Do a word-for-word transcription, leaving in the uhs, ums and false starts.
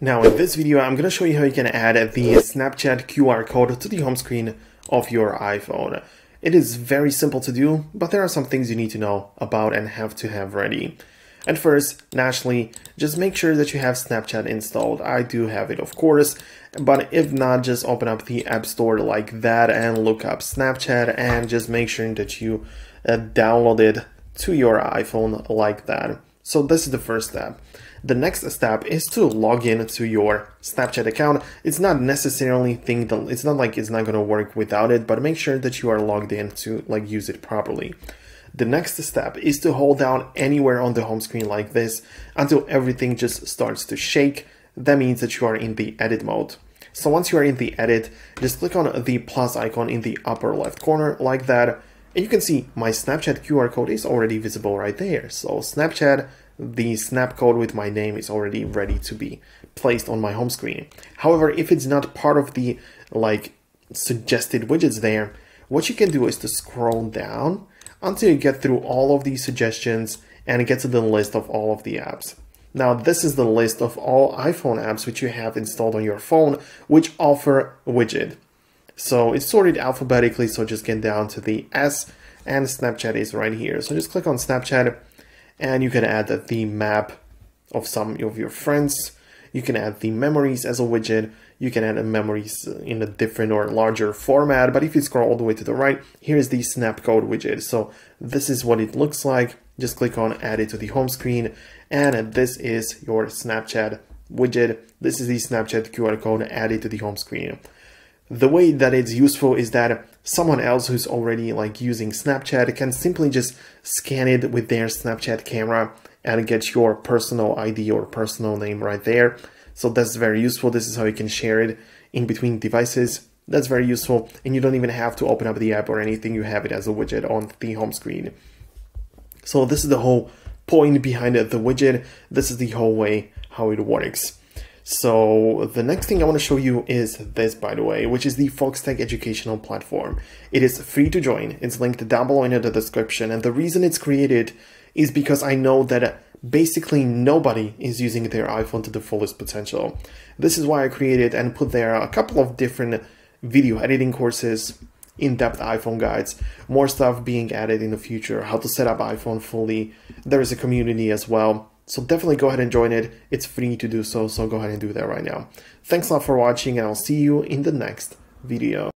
Now in this video, I'm going to show you how you can add the Snapchat Q R code to the home screen of your iPhone. It is very simple to do, but there are some things you need to know about and have to have ready. And first, naturally, just make sure that you have Snapchat installed. I do have it, of course, but if not, just open up the App Store like that and look up Snapchat and just make sure that you uh, download it to your iPhone like that. So this is the first step. The next step is to log in to your Snapchat account. It's not necessarily thing that it's not like it's not going to work without it, but make sure that you are logged in to like use it properly. The next step is to hold down anywhere on the home screen like this until everything just starts to shake. That means that you are in the edit mode. So once you are in the edit, just click on the plus icon in the upper left corner like that. And you can see my Snapchat Q R code is already visible right there. So Snapchat, the Snapcode with my name is already ready to be placed on my home screen. However, if it's not part of the like suggested widgets there, what you can do is to scroll down until you get through all of these suggestions and get to the list of all of the apps. Now, this is the list of all iPhone apps which you have installed on your phone, which offer widget. So it's sorted alphabetically, so just get down to the S, and Snapchat is right here. So just click on Snapchat and you can add the map of some of your friends. You can add the memories as a widget. You can add a memories in a different or larger format. But if you scroll all the way to the right, here's the Snapcode widget. So this is what it looks like. Just click on add it to the home screen. And this is your Snapchat widget. This is the Snapchat Q R code added to the home screen. The way that it's useful is that someone else who's already like using Snapchat can simply just scan it with their Snapchat camera and get your personal I D or personal name right there. So that's very useful. This is how you can share it in between devices. That's very useful. And you don't even have to open up the app or anything. You have it as a widget on the home screen. So this is the whole point behind the widget. This is the whole way how it works. So the next thing I want to show you is this, by the way, which is the Foxtecc educational platform. It is free to join. It's linked down below in the description. And the reason it's created is because I know that basically nobody is using their iPhone to the fullest potential. This is why I created and put there a couple of different video editing courses, in-depth iPhone guides, more stuff being added in the future, how to set up iPhone fully. There is a community as well. So definitely go ahead and join it. It's free to do so, so go ahead and do that right now. Thanks a lot for watching, and I'll see you in the next video.